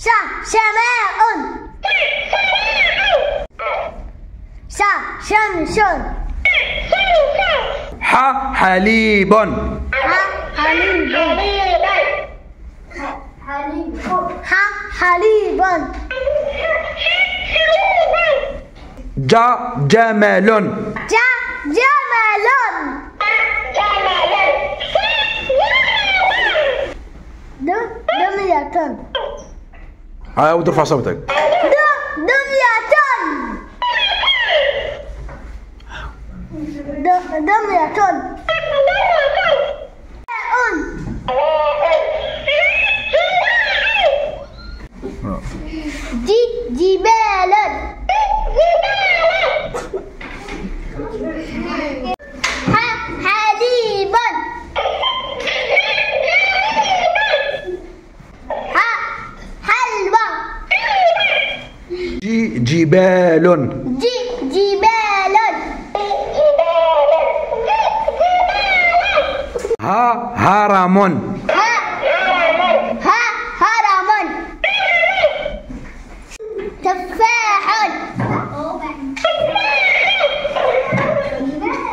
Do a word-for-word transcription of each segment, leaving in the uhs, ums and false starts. شماء ش شمس ح حليب ح حليب ح حليب ج جمل ج جمل د دمية هاي وترفع صوتك د دمية دمية دي جبال حليب حلوى جي جبال جي جبال ها هرم ها ها هرم تفاح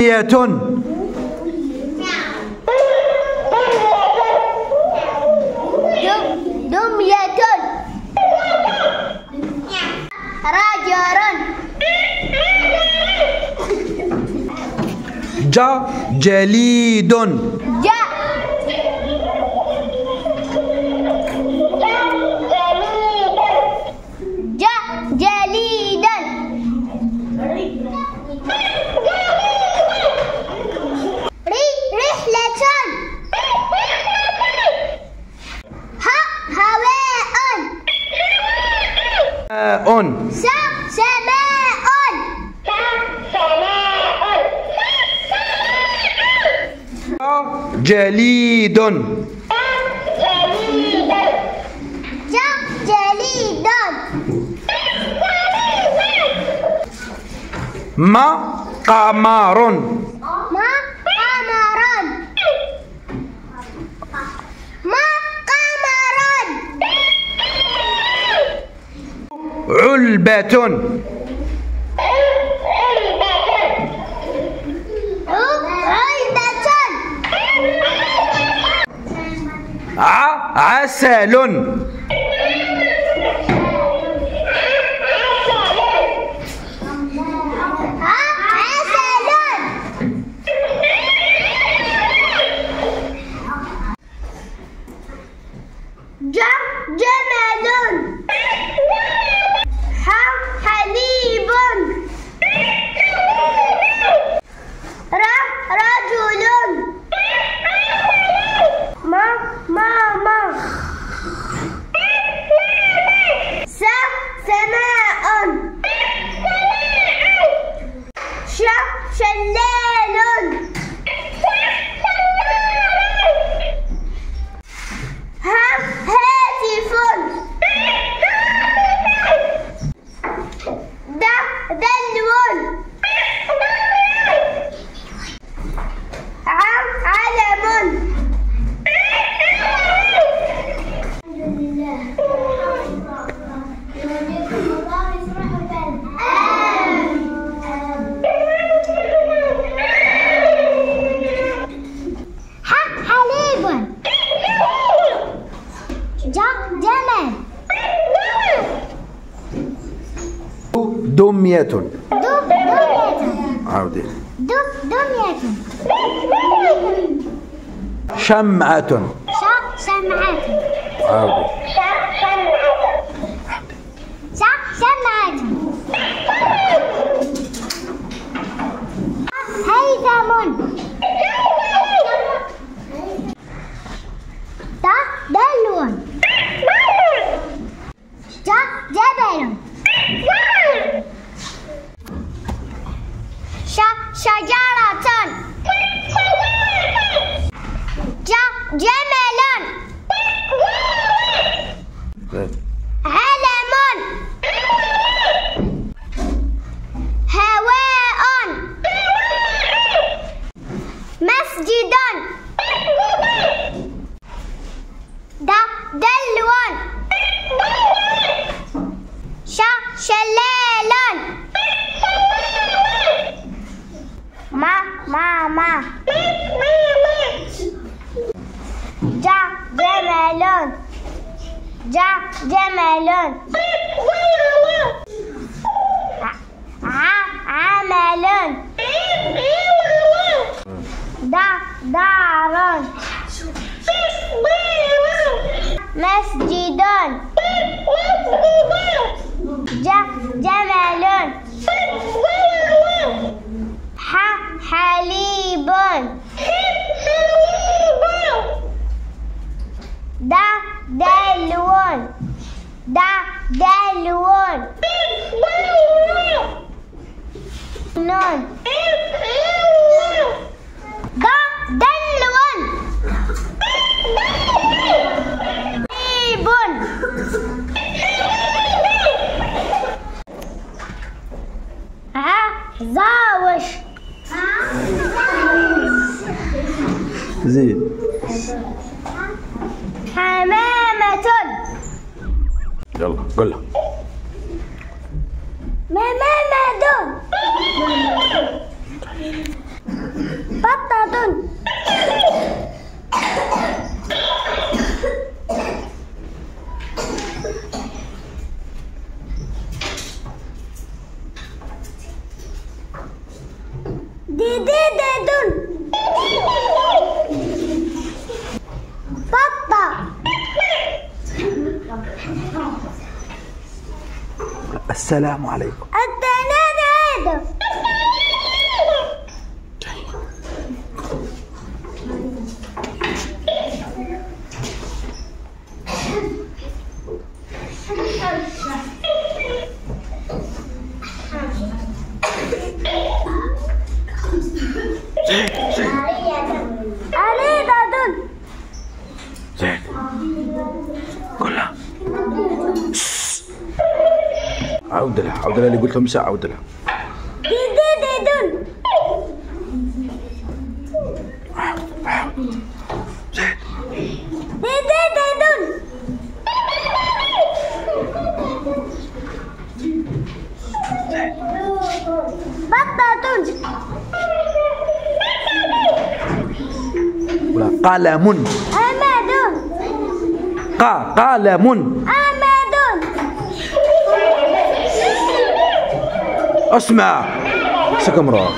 يتن دمية رجل ج جليد ج ج جليدا رحلة هواء سماء جليد جليد ما قمر ما قمر ما قمر علبة عسل ج جمل ح حليب ر رجل ما ماما س سماء ش شلال دمية دمية عاودي دمية شمعة شمعة عاودي شمعة هيثم دلو جبل شجرة جمل علم هواء مسجد دلو ماما. جا جمل. جا جمل. عمل. دا دار. مسجد. جمل. حليب. دا دلون. دا دلون. نون. دا دلون. حليبون. ها زاوش. زيد. حمامة. يلا قولها. ممامة. بطة. دي دي دي بطة. السلام عليكم. التنادى. قولها. عود لها عود لها اللي قلت لهم ساعة عود لها. دي دي دي دون. زيد. دي دي دي دون. بطة. قولها. قلم. قلم. أمد. اسمع امسك امرأة.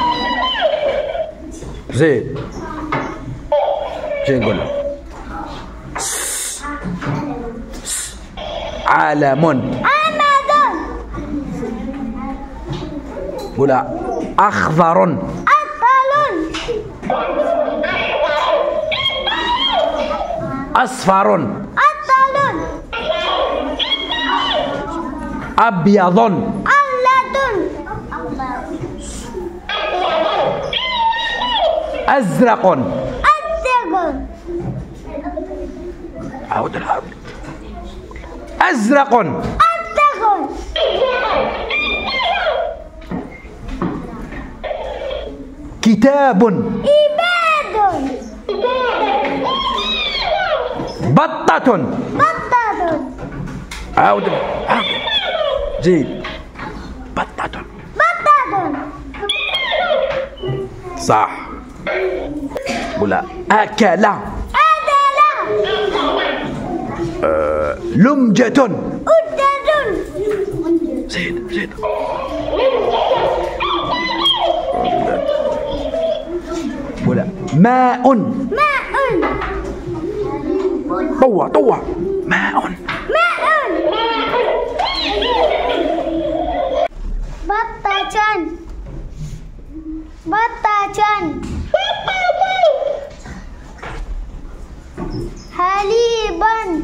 زيد. جاي نقول لك. عالم. أمد. قولها. أخضر. أطل. أصفر. أبيض. أبيض. أزرق. أزرق. عود العود. أزرق. أزرق. كتاب. إباد. بطة. بطة. عود العود. زيد. بطة. بطة. صح. ولا أكل. أكل. لمجة. أدل. زيد زيد. ولا ماء. ماء. طوع طوع ماء. بطة. حليب. قمر.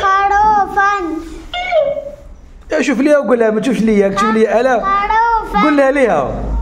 خروفا. شوف ليها وقول لها ما تشوفش ليا، شوف ليا. قول لها ليها.